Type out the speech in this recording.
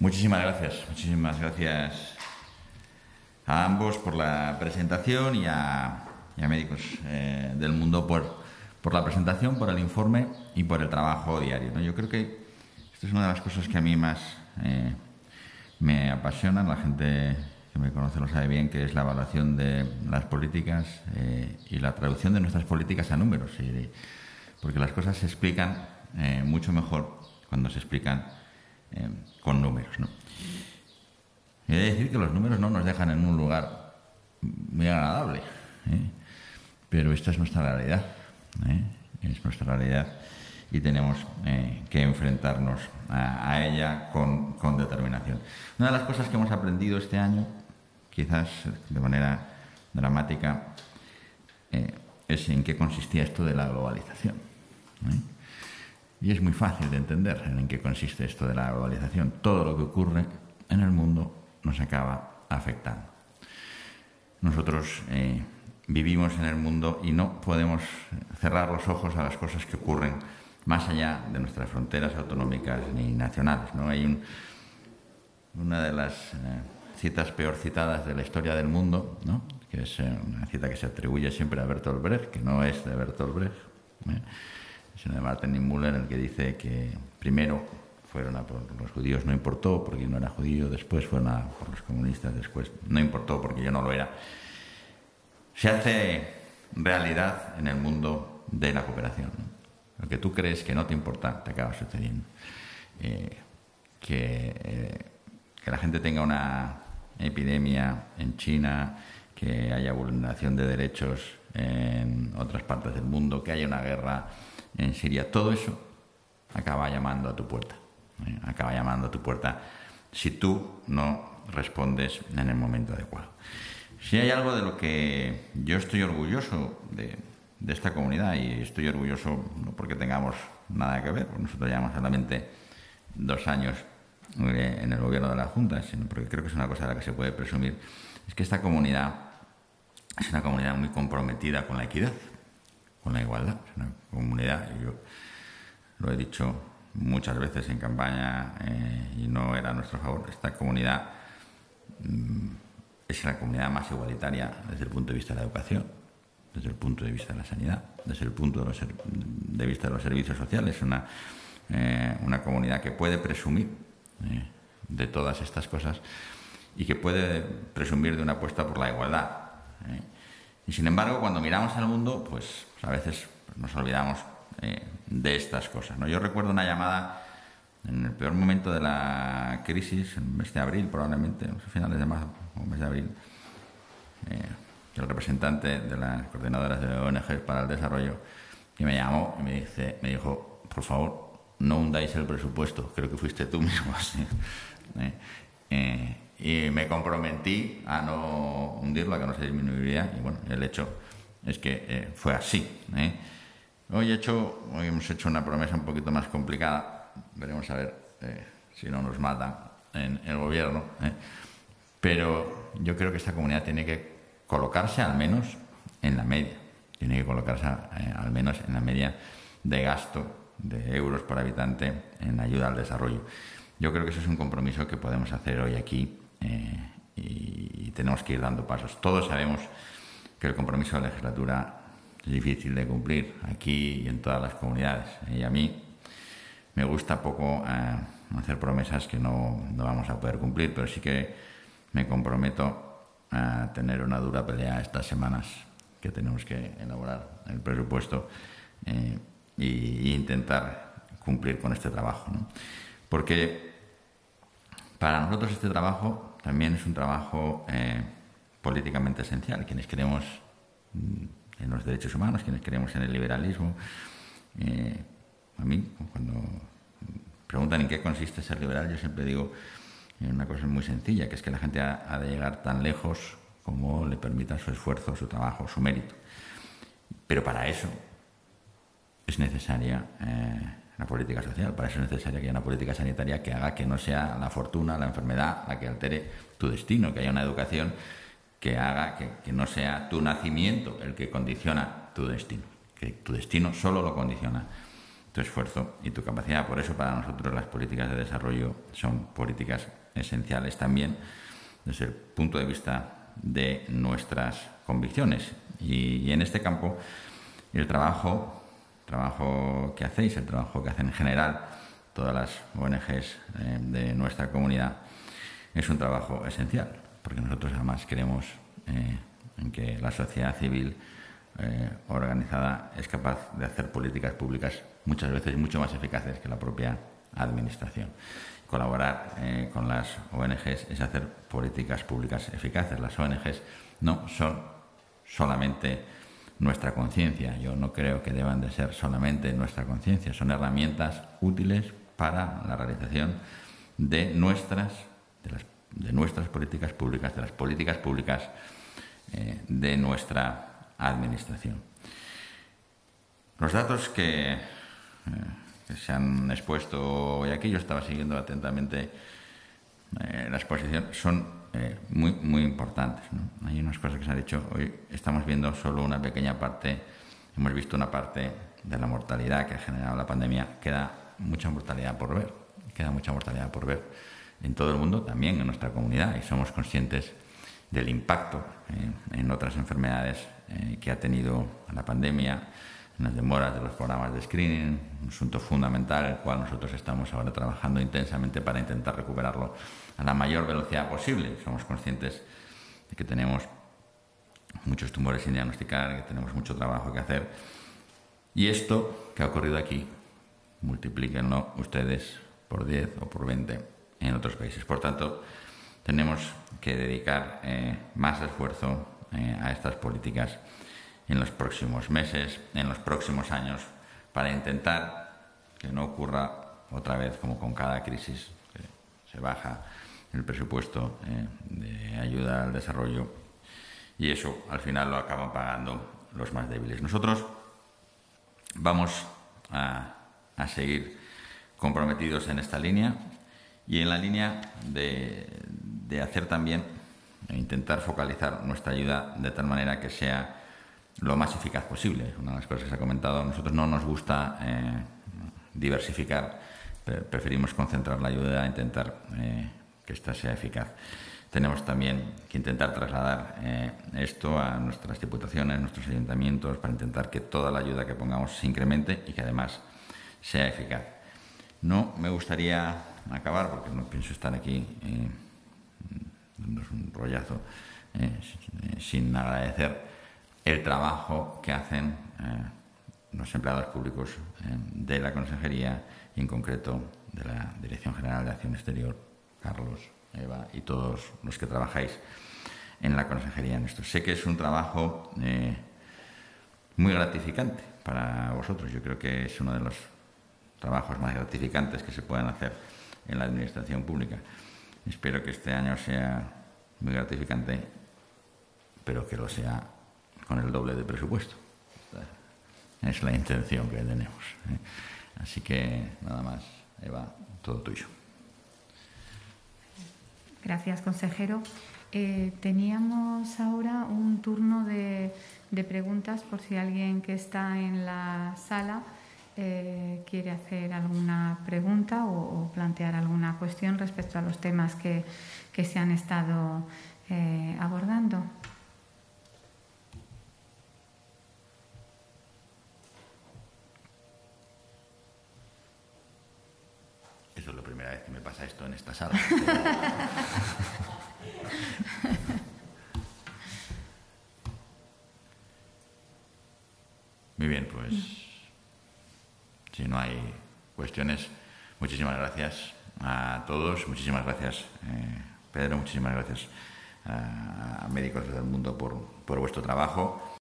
Muchísimas gracias a ambos por la presentación y a Médicos del Mundo por la presentación, por el informe y por el trabajo diario, ¿no? Yo creo que esto es una de las cosas que a mí más me apasionan. La gente que me conoce lo sabe bien, que es la evaluación de las políticas y la traducción de nuestras políticas a números, porque las cosas se explican mucho mejor cuando se explican con números, ¿no? He de decir que los números no nos dejan en un lugar muy agradable, pero esta es nuestra realidad, es nuestra realidad, y tenemos que enfrentarnos a ella con determinación. Una de las cosas que hemos aprendido este año, quizás de manera dramática, es en qué consistía esto de la globalización, y es muy fácil de entender en qué consiste esto de la globalización. Todo lo que ocurre en el mundo nos acaba afectando. Nosotros vivimos en el mundo y no podemos cerrar los ojos a las cosas que ocurren más allá de nuestras fronteras autonómicas ni nacionales, ¿no? Hay una de las citas peor citadas de la historia del mundo, ¿no?, que es una cita que se atribuye siempre a Bertolt Brecht, que no es de Bertolt Brecht, sino de Martin y Müller, el que dice que primero fueron a por los judíos, no importó porque no era judío, después fueron a por los comunistas, después no importó porque yo no lo era. Se hace realidad en el mundo de la cooperación, ¿no? Lo que tú crees que no te importa te acaba sucediendo. Que la gente tenga una epidemia en China, que haya vulneración de derechos en otras partes del mundo, que haya una guerra en Siria, todo eso acaba llamando a tu puerta. Acaba llamando a tu puerta si tú no respondes en el momento adecuado. Si hay algo de lo que yo estoy orgulloso de esta comunidad, y estoy orgulloso no porque tengamos nada que ver, nosotros llevamos solamente 2 años en el gobierno de la Junta, sino porque creo que es una cosa de la que se puede presumir, es que esta comunidad es una comunidad muy comprometida con la equidad, con la igualdad. Es una comunidad, y yo lo he dicho muchas veces en campaña y no era a nuestro favor, esta comunidad es la comunidad más igualitaria desde el punto de vista de la educación, desde el punto de vista de la sanidad, desde el punto de vista de los servicios sociales. Es una comunidad que puede presumir de todas estas cosas y que puede presumir de una apuesta por la igualdad. Y sin embargo, cuando miramos al mundo, pues a veces nos olvidamos de estas cosas, ¿no? Yo recuerdo una llamada en el peor momento de la crisis, en el mes de abril probablemente, a finales de marzo o mes de abril, el representante de las coordinadoras de ONG para el desarrollo, que me llamó y me dijo, por favor, no hundáis el presupuesto. Creo que fuiste tú mismo así. Y me comprometí a no hundirlo, a que no se disminuiría, y bueno, el hecho es que fue así. Hoy hemos hecho una promesa un poquito más complicada, veremos a ver si no nos matan en el gobierno, pero yo creo que esta comunidad tiene que colocarse al menos en la media, tiene que colocarse al menos en la media de gasto de euros por habitante en ayuda al desarrollo. Yo creo que eso es un compromiso que podemos hacer hoy aquí y tenemos que ir dando pasos. Todos sabemos que el compromiso de la legislatura es difícil de cumplir aquí y en todas las comunidades, y a mí me gusta poco hacer promesas que no vamos a poder cumplir, pero sí que me comprometo a tener una dura pelea estas semanas que tenemos que elaborar el presupuesto e intentar cumplir con este trabajo, ¿no? Porque para nosotros este trabajo también es un trabajo políticamente esencial. Quienes creemos en los derechos humanos, quienes creemos en el liberalismo, a mí cuando preguntan en qué consiste ser liberal, yo siempre digo una cosa muy sencilla, que es que la gente ha de llegar tan lejos como le permita su esfuerzo, su trabajo, su mérito. Pero para eso es necesaria la política social, para eso es necesaria que haya una política sanitaria que haga que no sea la fortuna, la enfermedad, la que altere tu destino, que haya una educación que haga que no sea tu nacimiento el que condiciona tu destino, que tu destino solo lo condiciona tu esfuerzo y tu capacidad. Por eso, para nosotros las políticas de desarrollo son políticas esenciales también desde el punto de vista de nuestras convicciones. Y en este campo, el trabajo que hacéis, el trabajo que hacen en general todas las ONGs de nuestra comunidad, es un trabajo esencial, porque nosotros además queremos en que la sociedad civil organizada es capaz de hacer políticas públicas muchas veces mucho más eficaces que la propia administración. Colaborar con las ONGs es hacer políticas públicas eficaces. Las ONGs no son solamente nuestra conciencia. Yo no creo que deban de ser solamente nuestra conciencia. Son herramientas útiles para la realización de nuestras políticas públicas, de las políticas públicas de nuestra administración. Los datos que se han expuesto hoy aquí, yo estaba siguiendo atentamente la exposición, son muy importantes, ¿no? Hay unas cosas que se han dicho. Hoy estamos viendo solo una pequeña parte, hemos visto una parte de la mortalidad que ha generado la pandemia. Queda mucha mortalidad por ver en todo el mundo, también en nuestra comunidad, y somos conscientes del impacto en otras enfermedades que ha tenido la pandemia, en las demoras de los programas de screening, un asunto fundamental, el cual nosotros estamos ahora trabajando intensamente para intentar recuperarlo a la mayor velocidad posible. Somos conscientes de que tenemos muchos tumores sin diagnosticar, que tenemos mucho trabajo que hacer, y esto que ha ocurrido aquí, multiplíquenlo ustedes por 10 o por 20 en otros países. Por tanto, tenemos que dedicar más esfuerzo a estas políticas en los próximos meses, en los próximos años, para intentar que no ocurra otra vez como con cada crisis, que se baja el presupuesto de ayuda al desarrollo y eso al final lo acaban pagando los más débiles. Nosotros vamos a seguir comprometidos en esta línea y en la línea de hacer también, intentar focalizar nuestra ayuda de tal manera que sea lo más eficaz posible. Una de las cosas que se ha comentado, a nosotros no nos gusta diversificar, preferimos concentrar la ayuda a intentar que ésta sea eficaz. Tenemos también que intentar trasladar esto a nuestras diputaciones, nuestros ayuntamientos, para intentar que toda la ayuda que pongamos se incremente y que además sea eficaz. No me gustaría acabar, porque no pienso estar aquí dándonos un rollazo sin agradecer el trabajo que hacen los empleados públicos de la Consejería y, en concreto, de la Dirección General de Acción Exterior, Carlos, Eva y todos los que trabajáis en la Consejería en esto. Sé que es un trabajo muy gratificante para vosotros. Yo creo que es uno de los trabajos más gratificantes que se pueden hacer en la administración pública. Espero que este año sea muy gratificante, pero que lo sea con el doble de presupuesto. Es la intención que tenemos. Así que nada más, Eva, todo tuyo. Gracias, consejero. Teníamos ahora un turno de preguntas por si alguien que está en la sala quiere hacer alguna pregunta o plantear alguna cuestión respecto a los temas que se han estado abordando. Eso es la primera vez que me pasa esto en esta sala. Muy bien, pues si no hay cuestiones, muchísimas gracias a todos. Muchísimas gracias, Pedro. Muchísimas gracias a Médicos del Mundo por vuestro trabajo.